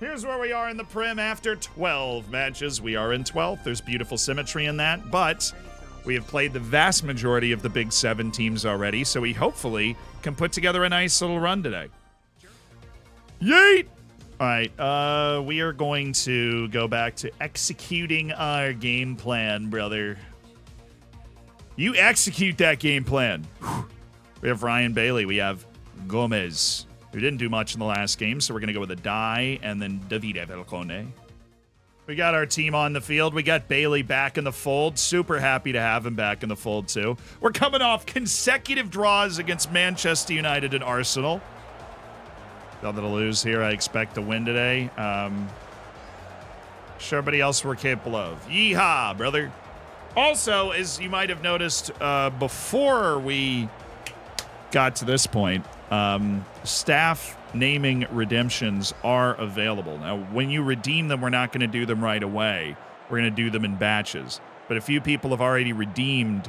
Here's where we are in the Prem after 12 matches. We are in 12th. There's beautiful symmetry in that, but we have played the vast majority of the Big Seven teams already, so we hopefully can put together a nice little run today. Yeet! All right, we are going to go back to executing our game plan, brother. You execute that game plan. Whew. We have Ryan Bailey. We have Gomez, who didn't do much in the last game, so we're going to go with a die, and then Davide Falcone. We got our team on the field. We got Bailey back in the fold. Super happy to have him back in the fold, too. We're coming off consecutive draws against Manchester United and Arsenal. Nothing to lose here. I expect to win today. Sure, everybody else we're capable of. Yeehaw, brother. Also, as you might have noticed, before we got to this point, staff naming redemptions are available. Now, when you redeem them, we're not going to do them right away. We're going to do them in batches. But a few people have already redeemed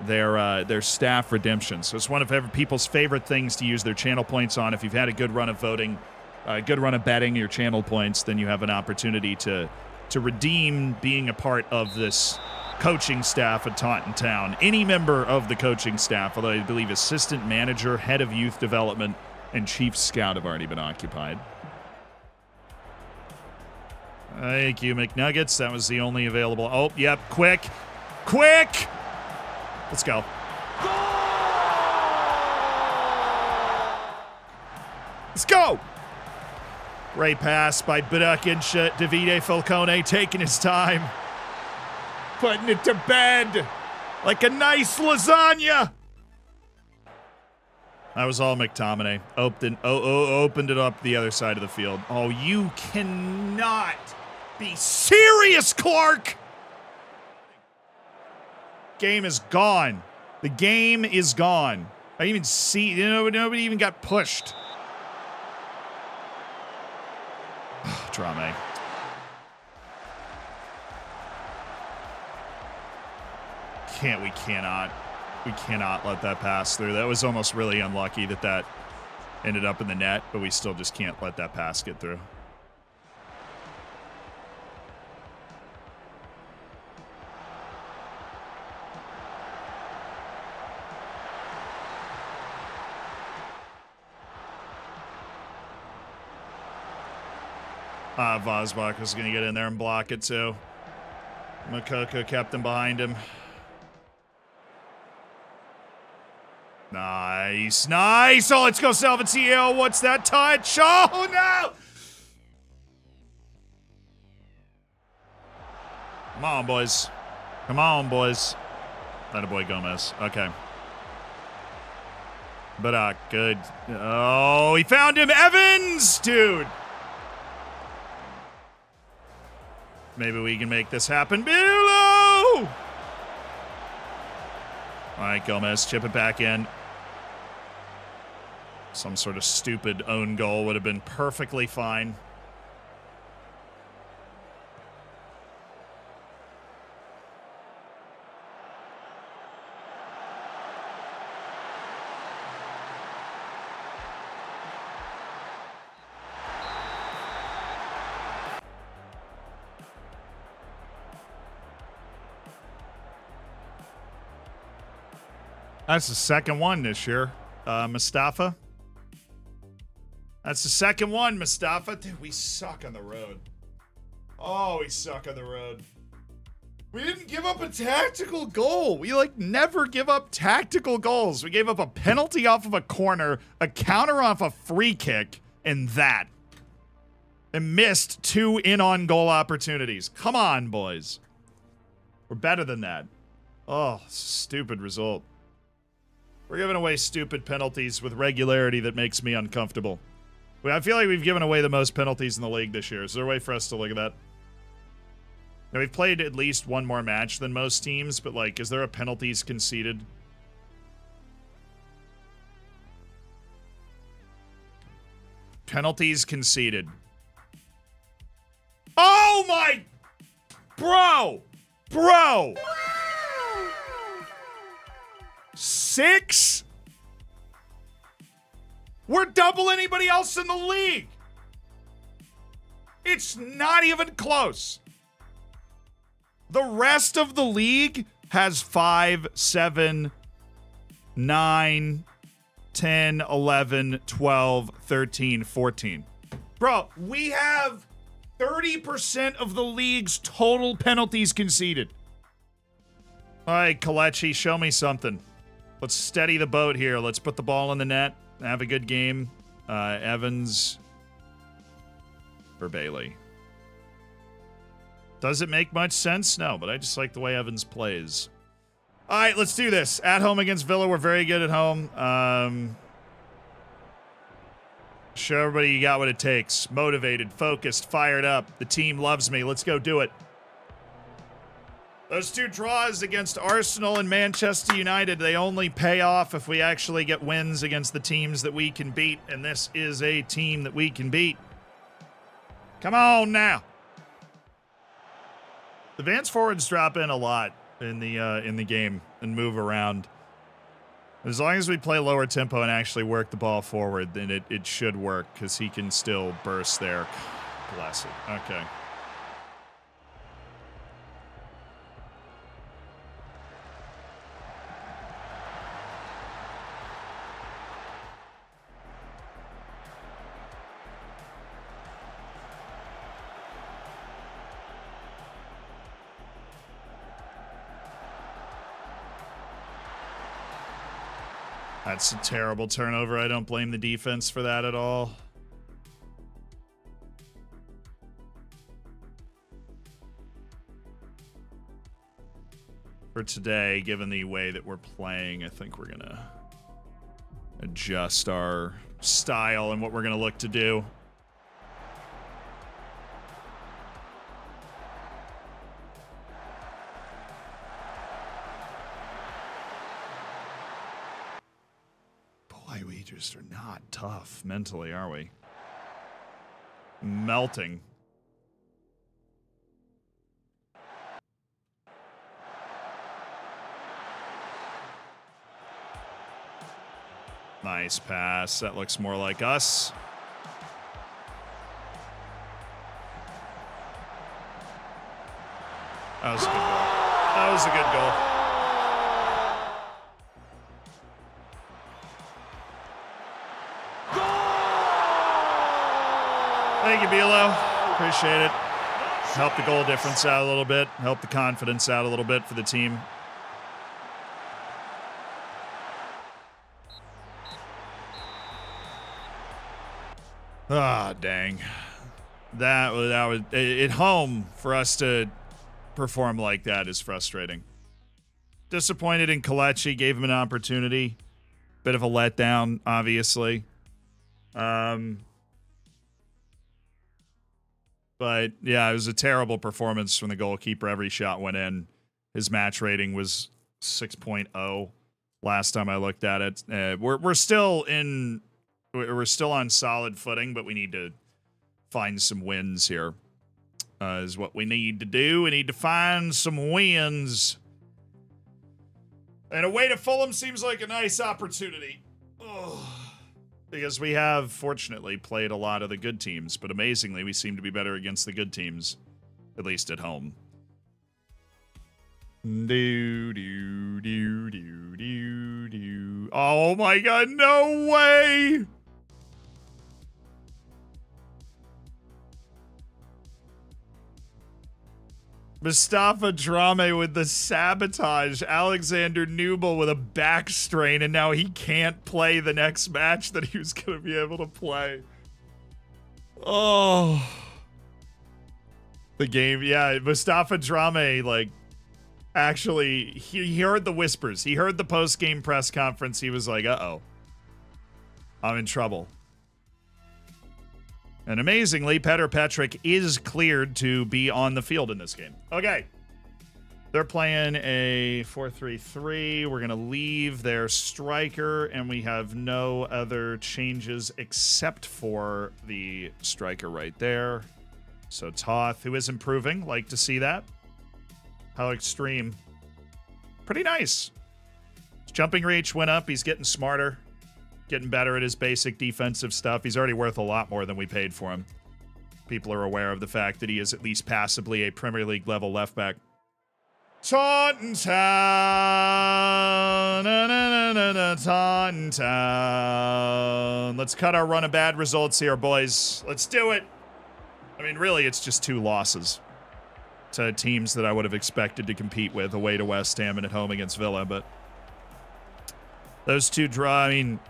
their staff redemption. So it's one of people's favorite things to use their channel points on. If you've had a good run of voting, a good run of betting your channel points, then you have an opportunity to redeem being a part of this coaching staff at Taunton Town. Any member of the coaching staff, although I believe assistant manager, head of youth development, and chief scout have already been occupied. Thank you, McNuggets. That was the only available. Oh, yep, quick, quick! Let's go. Let's go! Great pass by Bduck-Inche. Davide Falcone taking his time. Putting it to bed like a nice lasagna. That was all McTominay. Opened it up the other side of the field. Oh, you cannot be serious, Clark! Game is gone. The game is gone. I even see, you know, nobody even got pushed. Drame. We cannot let that pass through. That was almost really unlucky that that ended up in the net, but we still just can't let that pass get through. Fosbach was going to get in there and block it too. Makoko kept him behind him. Nice, nice. Oh, let's go, Salvatierra. What's that touch? Oh, no. Come on, boys. Come on, boys. That a boy, Gomez. Okay. But, good. Oh, he found him. Evans, dude. Maybe we can make this happen. Below! All right, Gomez, chip it back in. Some sort of stupid own goal would have been perfectly fine. That's the second one this year, Mustafa. That's the second one, Mustafa. Dude, we suck on the road. Oh, we suck on the road. We didn't give up a tactical goal. We, like, never give up tactical goals. We gave up a penalty off of a corner, a counter off a free kick, and that. And missed 2 in-on-goal opportunities. Come on, boys. We're better than that. Oh, stupid result. We're giving away stupid penalties with regularity that makes me uncomfortable. I feel like we've given away the most penalties in the league this year. Is there a way for us to look at that? Now, we've played at least one more match than most teams, but, like, is there a penalties conceded? Penalties conceded. Oh, my... Bro! Bro! 6? We're double anybody else in the league. It's not even close. The rest of the league has 5, 7, 9, 10, 11, 12, 13, 14. Bro, we have 30% of the league's total penalties conceded. All right, Kelechi, show me something. Let's steady the boat here. Let's put the ball in the net. Have a good game. Evans for Bailey. Does it make much sense? No, but I just like the way Evans plays. All right, let's do this. At home against Villa, we're very good at home. Show everybody you got what it takes. Motivated, focused, fired up. The team loves me. Let's go do it. Those two draws against Arsenal and Manchester United, they only pay off if we actually get wins against the teams that we can beat, and this is a team that we can beat. Come on now. The Vance forwards drop in a lot in the game and move around. As long as we play lower tempo and actually work the ball forward, then it should work, because he can still burst there. Bless it. Okay. That's a terrible turnover. I don't blame the defense for that at all. For today, given the way that we're playing, I think we're gonna adjust our style and what we're gonna look to do. Just are not tough mentally, are we? Melting. Nice pass. That looks more like us. That was a good goal. That was a good goal. Thank you, Bilo. Appreciate it. Help the goal difference out a little bit. Help the confidence out a little bit for the team. Ah, dang. That was at home for us to perform like that is frustrating. Disappointed in Kelechi. Gave him an opportunity. Bit of a letdown, obviously. But, yeah, it was a terrible performance from the goalkeeper. Every shot went in. His match rating was 6.0 last time I looked at it. We're still on solid footing, but we need to find some wins here. Is what we need to do. We need to find some wins. And away to Fulham seems like a nice opportunity. Ugh. Because we have, fortunately, played a lot of the good teams, but amazingly, we seem to be better against the good teams, at least at home. Oh my god, no way! Mustafa Drame with the sabotage. Alexander Nubel with a back strain, and now he can't play the next match that he was going to be able to play. Oh. The game, yeah, Mustafa Drame, like, actually, he heard the whispers. He heard the post-game press conference. He was like, uh-oh, I'm in trouble. And amazingly, Petr Petric is cleared to be on the field in this game. Okay. They're playing a 4-3-3. We're going to leave their striker, and we have no other changes except for the striker right there. So Toth, who is improving, like to see that. How extreme. Pretty nice. His jumping reach went up. He's getting smarter. Getting better at his basic defensive stuff. He's already worth a lot more than we paid for him. people are aware of the fact that he is at least passably a Premier League level left back. Taunton Town, Taunton Town. Let's cut our run of bad results here, boys. Let's do it. I mean, really, it's just two losses to teams that I would have expected to compete with, away to West Ham and at home against Villa. But those two draw, I mean,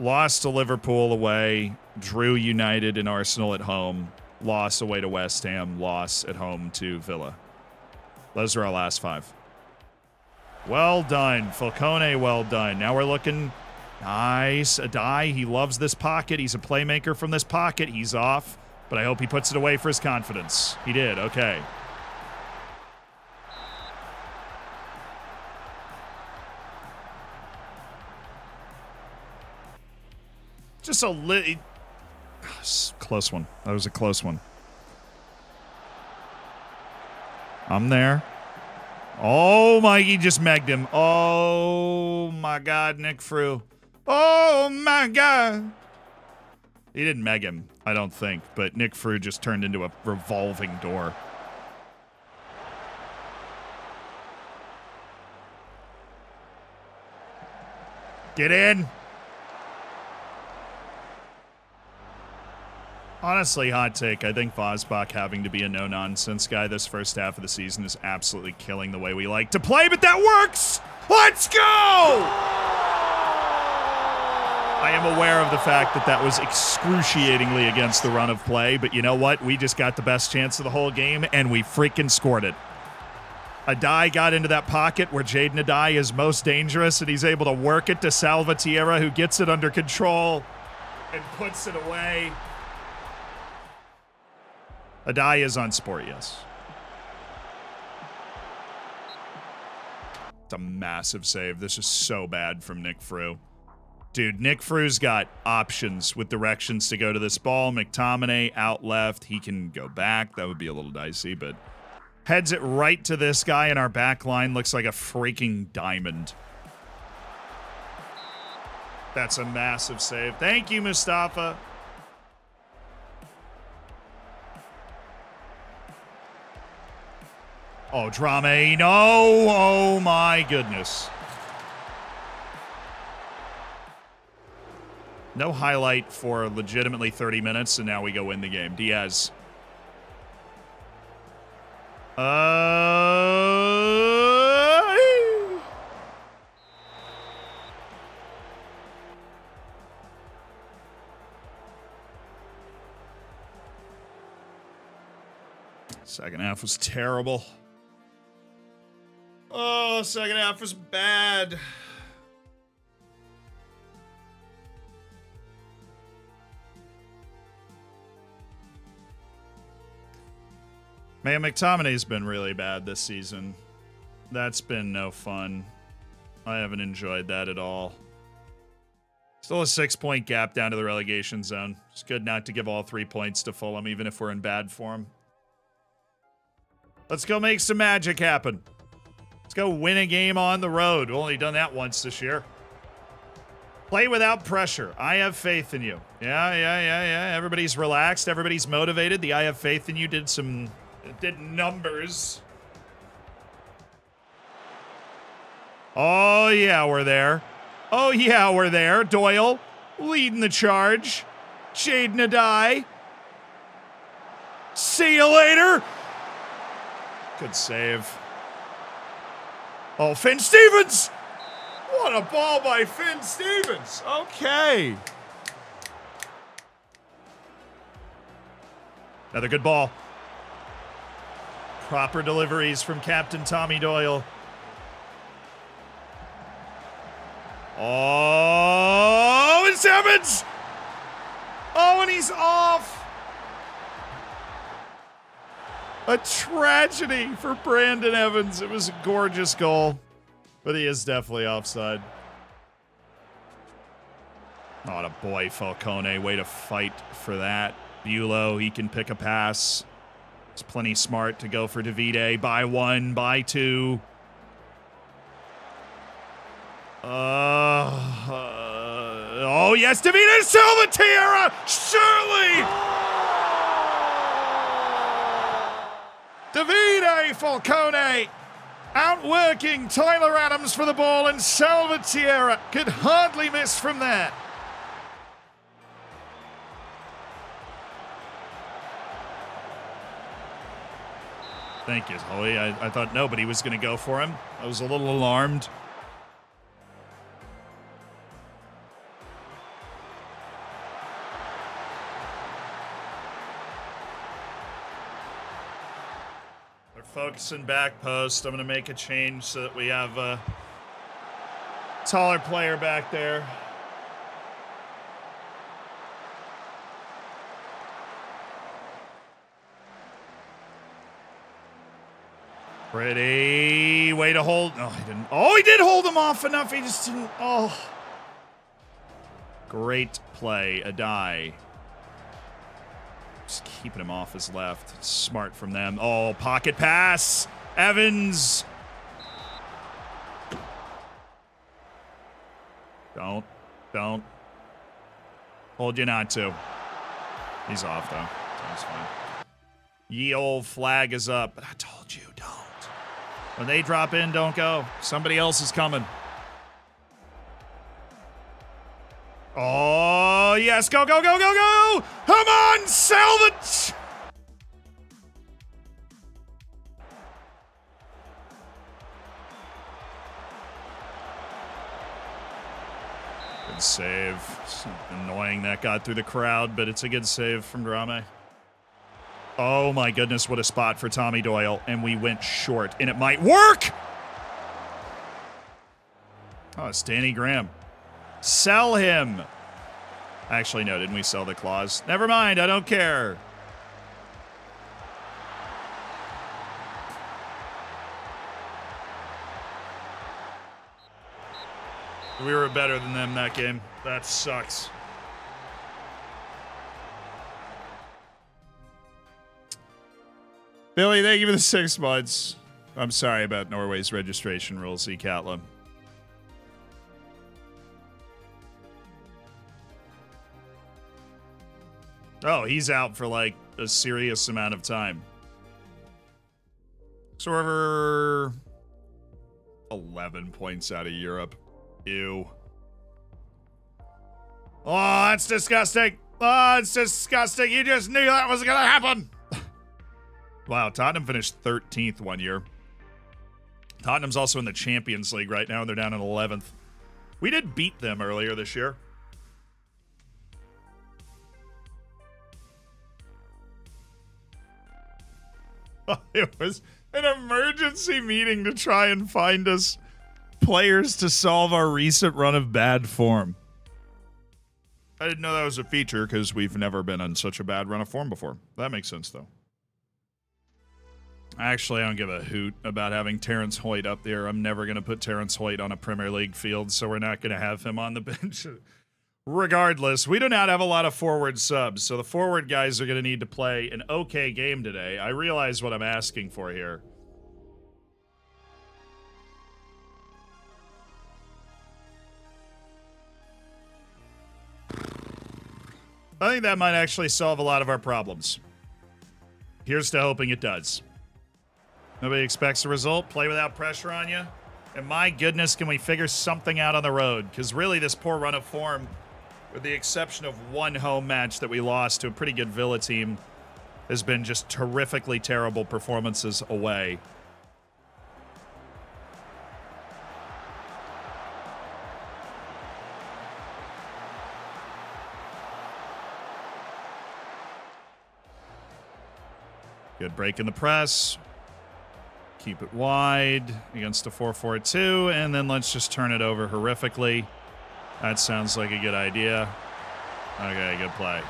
lost to Liverpool away, drew United and Arsenal at home, loss away to West Ham, loss at home to Villa. Those are our last five. Well done, Falcone, well done. Now we're looking nice. Adai, he loves this pocket. He's a playmaker from this pocket. He's off, but I hope he puts it away for his confidence. He did, okay. Just a little, close one. That was a close one. I'm there. Oh, Mikey just megged him. Oh, my God, Nick Fru. Oh, my God. He didn't meg him, I don't think, but Nick Fru just turned into a revolving door. Get in. Honestly, hot take. I think Fosbach having to be a no-nonsense guy this first half of the season is absolutely killing the way we like to play, but that works! Let's go! I am aware of the fact that that was excruciatingly against the run of play, but you know what? We just got the best chance of the whole game, and we freaking scored it. Adai got into that pocket where Jade Nadai is most dangerous, and he's able to work it to Salvatierra, who gets it under control and puts it away. Adai is on sport, yes. It's a massive save. This is so bad from Nick Fru. Dude, Nick Fru's got options with directions to go to this ball. McTominay out left. He can go back. That would be a little dicey, but heads it right to this guy, and our back line looks like a freaking diamond. That's a massive save. Thank you, Mustafa. Oh, Drame, no, oh my goodness. No highlight for legitimately 30 minutes, and now we go win the game. Diaz. Second half was terrible. Oh, second half was bad. Man, McTominay's been really bad this season. That's been no fun. I haven't enjoyed that at all. Still a 6-point gap down to the relegation zone. It's good not to give all 3 points to Fulham, even if we're in bad form. Let's go make some magic happen. Let's go win a game on the road. We've only done that once this year. Play without pressure. I have faith in you. Yeah. Everybody's relaxed. Everybody's motivated. The I have faith in you did numbers. Oh, yeah, we're there. Oh, yeah, we're there. Doyle leading the charge. Jade Nadai. See you later. Good save. Oh, Finn Stevens! What a ball by Finn Stevens! Okay. Another good ball. Proper deliveries from Captain Tommy Doyle. Oh, it's Evans! Oh, and he's off! A tragedy for Brandon Evans. It was a gorgeous goal, but he is definitely offside. Not a boy, Falcone. Way to fight for that. Bulow, he can pick a pass. It's plenty smart to go for Davide. By one, by two. Oh, yes, Davide Salvatierra! Surely! Davide Falcone outworking Tyler Adams for the ball, and Salvatierra could hardly miss from there. Thank you, Holly. I thought nobody was going to go for him. I was a little alarmed. They're focusing back post. I'm going to make a change so that we have a taller player back there. Pretty way to hold. No, he didn't. Oh, he did hold him off enough. He just didn't. Oh. Great play. Adai. Just keeping him off his left. It's smart from them. Oh, pocket pass. Evans. Don't. Told you not to. He's off, though. That's fine. Ye old flag is up. But I told you, don't. When they drop in, don't go. Somebody else is coming. Oh, yes. Go. Come on, Salvage. Good save. It's annoying that got through the crowd, but it's a good save from Drame. Oh my goodness, what a spot for Tommy Doyle. And we went short, and it might work! Oh, it's Danny Graham. Sell him! Actually, no, didn't we sell the clause? Never mind, I don't care. We were better than them that game. That sucks. Billy, thank you for the 6 months. I'm sorry about Norway's registration rules, Ekatlam. Oh, he's out for like a serious amount of time. So we're 11 points out of Europe. Ew. Oh, that's disgusting. Oh, it's disgusting. You just knew that was going to happen. Wow, Tottenham finished 13th one year. Tottenham's also in the Champions League right now, and they're down in 11th. We did beat them earlier this year. It was an emergency meeting to try and find us players to solve our recent run of bad form. I didn't know that was a feature because we've never been on such a bad run of form before. That makes sense, though. Actually, I don't give a hoot about having Terrence Hoyt up there. I'm never going to put Terrence Hoyt on a Premier League field, so we're not going to have him on the bench. Regardless, we do not have a lot of forward subs, so the forward guys are going to need to play an okay game today. I realize what I'm asking for here. I think that might actually solve a lot of our problems. Here's to hoping it does. Nobody expects a result. Play without pressure on you. And my goodness, can we figure something out on the road? Because really this poor run of form, with the exception of one home match that we lost to a pretty good Villa team, has been just terrifically terrible performances away. Good break in the press. Keep it wide against a 4-4-2, and then let's just turn it over horrifically. That sounds like a good idea. Okay, good play.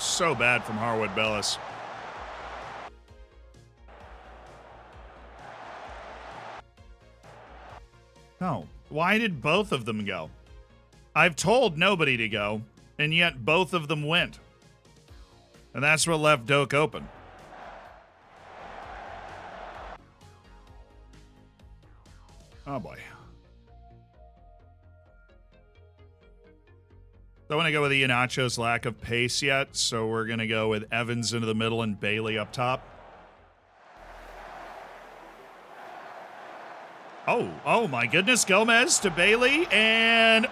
So bad from Harwood-Bellis. No. Why did both of them go? I've told nobody to go, and yet both of them went. And that's what left Doak open. Oh, boy. I want to go with Iheanacho's lack of pace yet, so we're going to go with Evans into the middle and Bailey up top. Oh my goodness, Gomez to Bailey, and...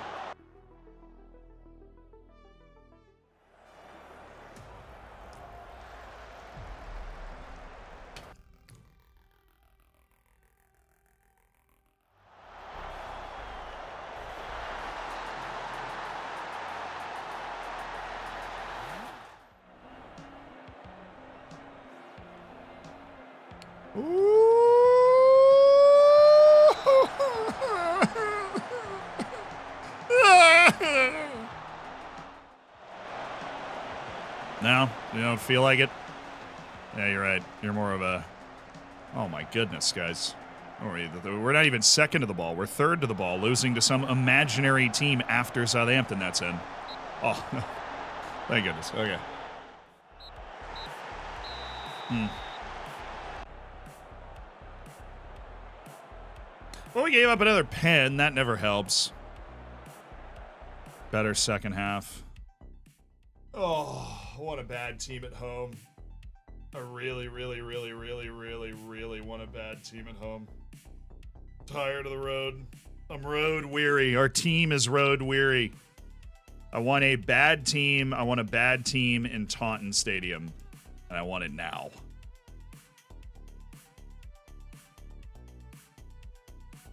No, you don't feel like it? Yeah, you're right. You're more of a... Oh, my goodness, guys. We're not even second to the ball. We're third to the ball, losing to some imaginary team after Southampton. That's in. Oh, thank goodness. Okay. Well, we gave up another pen. That never helps. Better second half. Oh, what a bad team at home. I really want a bad team at home. Tired of the road. I'm road weary. Our team is road weary. I want a bad team. I want a bad team in Taunton Stadium. And I want it now.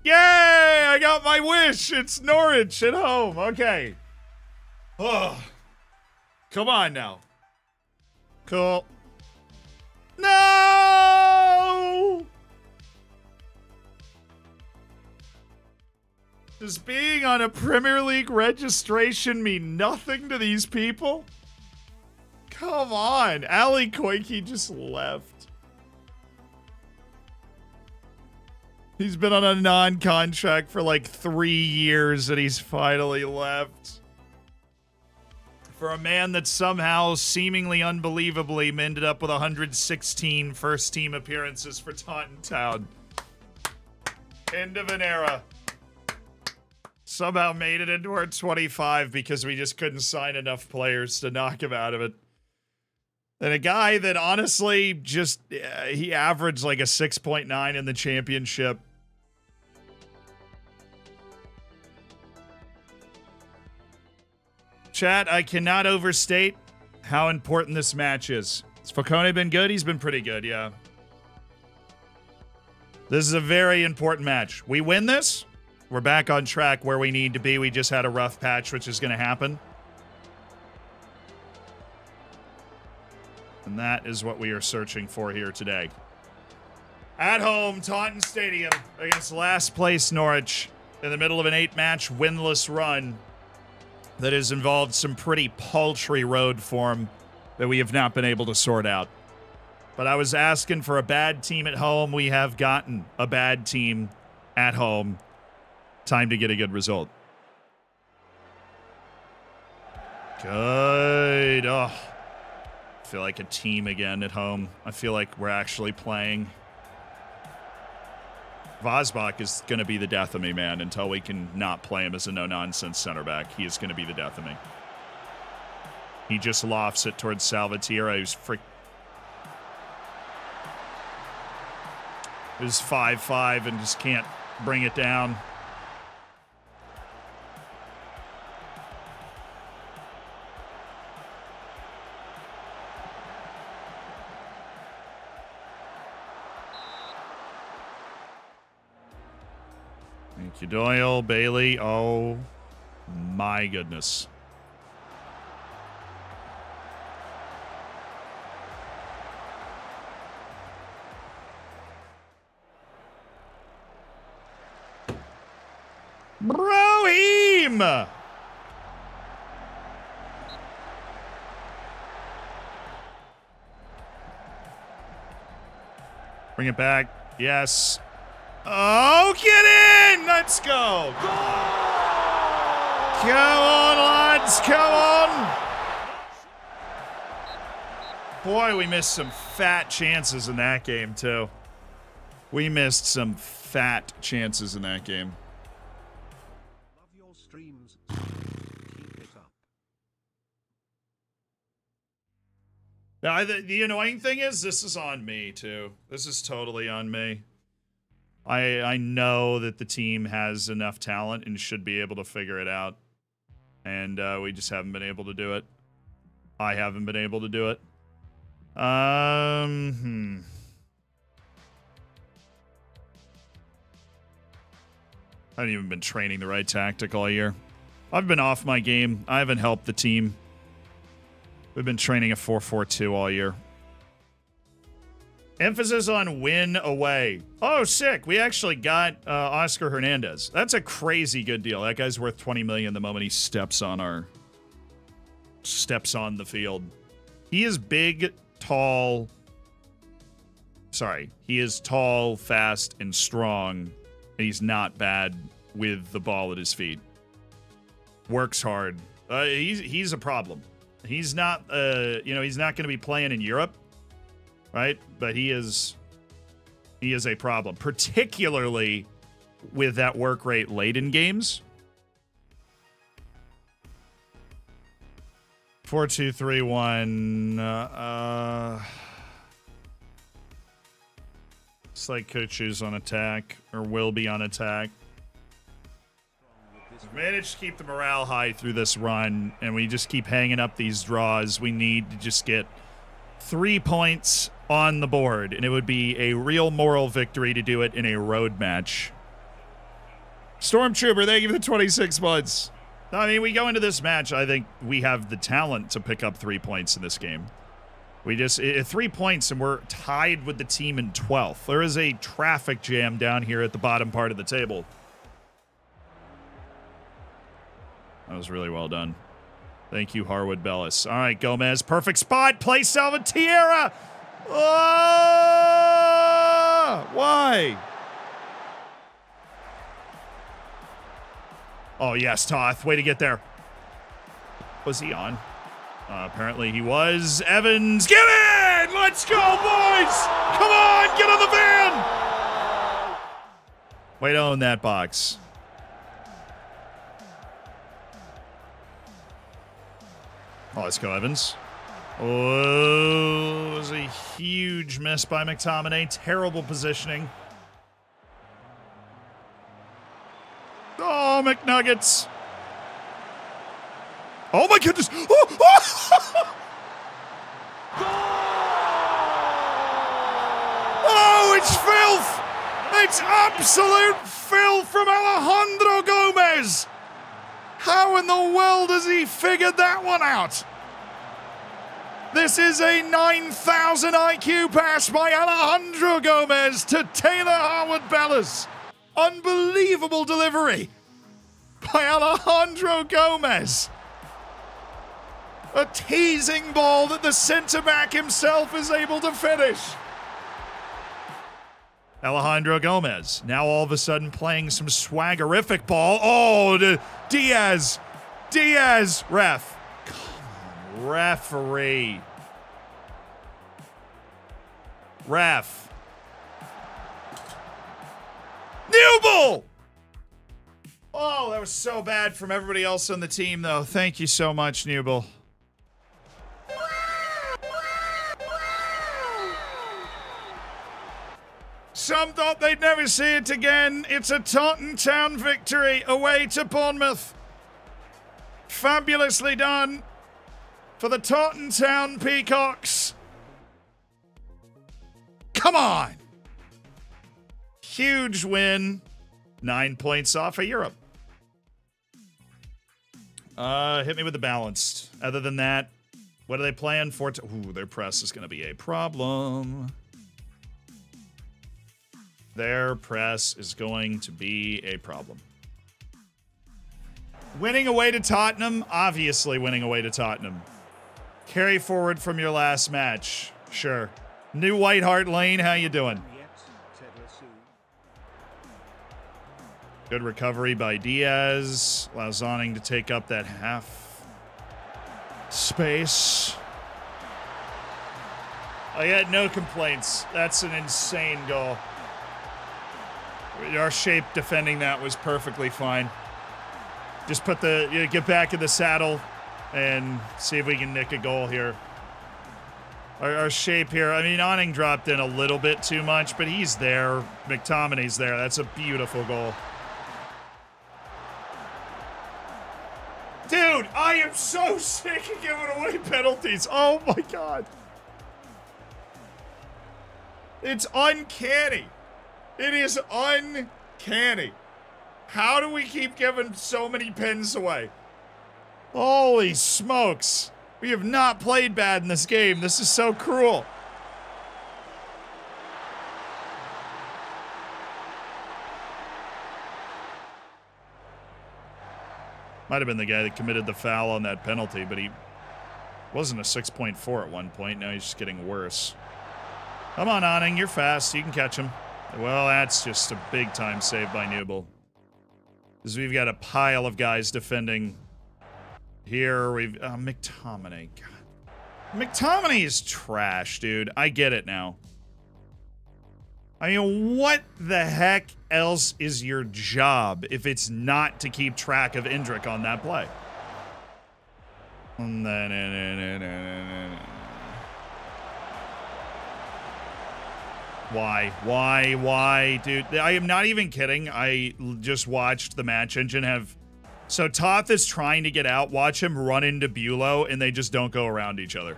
Yay! I got my wish. It's Norwich at home. Okay. Oh. Come on now. Cool. No! Does being on a Premier League registration mean nothing to these people? Come on. Ali Koike just left. He's been on a non-contract for like 3 years and he's finally left. For a man that somehow, seemingly unbelievably, ended up with 116 first-team appearances for Taunton Town. End of an era. Somehow made it into our 25 because we just couldn't sign enough players to knock him out of it. And a guy that honestly just, he averaged like a 6.9 in the championship. Chat, I cannot overstate how important this match is. Has Falcone been good? He's been pretty good, yeah. This is a very important match. We win this, we're back on track where we need to be. We just had a rough patch, which is going to happen. And that is what we are searching for here today. At home, Taunton Stadium against last place Norwich in the middle of an 8-match winless run that has involved some pretty paltry road form that we have not been able to sort out. But I was asking for a bad team at home. We have gotten a bad team at home. Time to get a good result. Good. Oh, I feel like a team again at home. I feel like we're actually playing. Fosbach is going to be the death of me, man, until we can not play him as a no-nonsense center back. He is going to be the death of me. He just lofts it towards Salvatierra, who's freak. Who's 5'5" and just can't bring it down. Doyle, Bailey, oh my goodness. Brahim! Bring it back, yes. Oh, get in! Let's go! Goal! Come on, lads! Come on! Boy, we missed some fat chances in that game, too. We missed some fat chances in that game. Love your streams. Keep it up. Now, the annoying thing is, this is on me, too. This is totally on me. I know that the team has enough talent and should be able to figure it out. And we just haven't been able to do it. I haven't been able to do it. I haven't even been training the right tactic all year. I've been off my game. I haven't helped the team. We've been training a 4-4-2 all year. Emphasis on win away. Oh, sick. We actually got Oscar Hernandez. That's a crazy good deal. That guy's worth 20 million the moment he steps on the field. He is big, tall. Sorry. He is tall, fast, and strong. He's not bad with the ball at his feet. Works hard. He's a problem. He's not, you know, he's not going to be playing in Europe, right? But he is a problem, particularly with that work rate late in games. 4-2-3-1. It's like Kuchu's on attack, or will be on attack. We've managed to keep the morale high through this run, and we just keep hanging up these draws. We need to just get 3 points on the board, and it would be a real moral victory to do it in a road match. Stormtrooper, thank you for the 26 months. I mean, we go into this match, I think we have the talent to pick up 3 points in this game. We just, 3 points, and we're tied with the team in 12th. There is a traffic jam down here at the bottom part of the table. That was really well done. Thank you, Harwood-Bellis. All right, Gomez, perfect spot. Play Salvatierra. Oh! Why? Oh, yes, Toth. Way to get there. Was he on? Apparently he was. Evans, get in! Let's go, boys! Come on, get on the van! Way to own that box. Oh, let's go, Evans. Oh, it was a huge miss by McTominay. Terrible positioning. Oh, McNuggets. Oh, my goodness. Oh, oh. Oh, it's filth. It's absolute filth from Alejandro Gomez. How in the world has he figured that one out? This is a 9,000 IQ pass by Alejandro Gomez to Taylor Harwood-Bellis. Unbelievable delivery by Alejandro Gomez. A teasing ball that the centre-back himself is able to finish. Alejandro Gomez, now all of a sudden playing some swaggerific ball. Oh, Diaz. Diaz, ref. Come on, referee. Ref. Nubel! Oh, that was so bad from everybody else on the team, though. Thank you so much, Nubel. Some thought they'd never see it again. It's a Taunton Town victory away to Bournemouth. Fabulously done for the Taunton Town Peacocks. Come on. Huge win. 9 points off of Europe. Hit me with the balanced. Other than that, what are they playing for? Ooh, their press is going to be a problem. Their press is going to be a problem. Winning away to Tottenham. Obviously winning away to Tottenham. Carry forward from your last match. Sure. New White Hart Lane, how you doing? Good recovery by Diaz. Allows Anning to take up that half space. I got no complaints. That's an insane goal. Our shape defending that was perfectly fine. Just put the, you know, get back in the saddle and see if we can nick a goal here. our shape here. I mean, Anning dropped in a little bit too much, but he's there. McTominay's there. That's a beautiful goal. Dude, I am so sick of giving away penalties. Oh, my God. It's uncanny. It is uncanny. How do we keep giving so many pins away? Holy smokes. We have not played bad in this game. This is so cruel. Might have been the guy that committed the foul on that penalty, but he wasn't a 6.4 at one point. Now he's just getting worse. Come on, Anning. You're fast. You can catch him. Well, that's just a big-time save by Nubel. Because we've got a pile of guys defending. Here we've... McTominay. God. McTominay is trash, dude. I get it now. I mean, what the heck else is your job if it's not to keep track of Endrick on that play? Why, dude? I am not even kidding. I just watched the match engine have... So Toth is trying to get out. Watch him run into Bulow, and they just don't go around each other.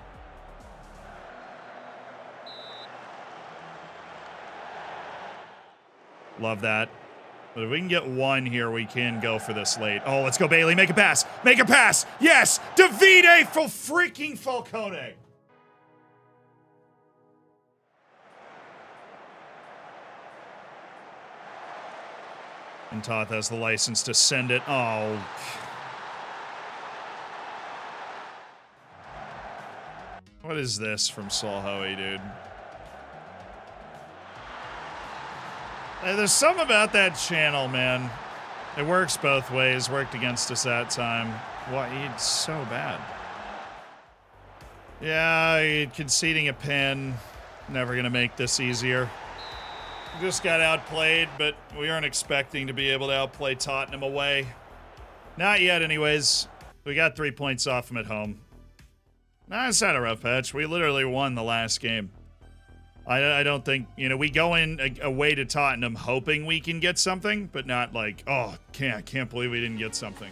Love that. But if we can get one here, we can go for this late. Oh, let's go, Bailey. Make a pass. Make a pass. Yes. Davide for freaking Falcone. And Toth has the license to send it. Oh. What is this from Solhoe, dude? There's something about that channel, man. It works both ways. Worked against us that time. Why? It's so bad. Yeah, conceding a pin. Never gonna make this easier. Just got outplayed, but we aren't expecting to be able to outplay Tottenham away. Not yet, anyways. We got 3 points off them at home. Nah, it's not a rough patch. We literally won the last game. I don't think, you know, we go in away to Tottenham hoping we can get something, but not like, oh, I can't believe we didn't get something.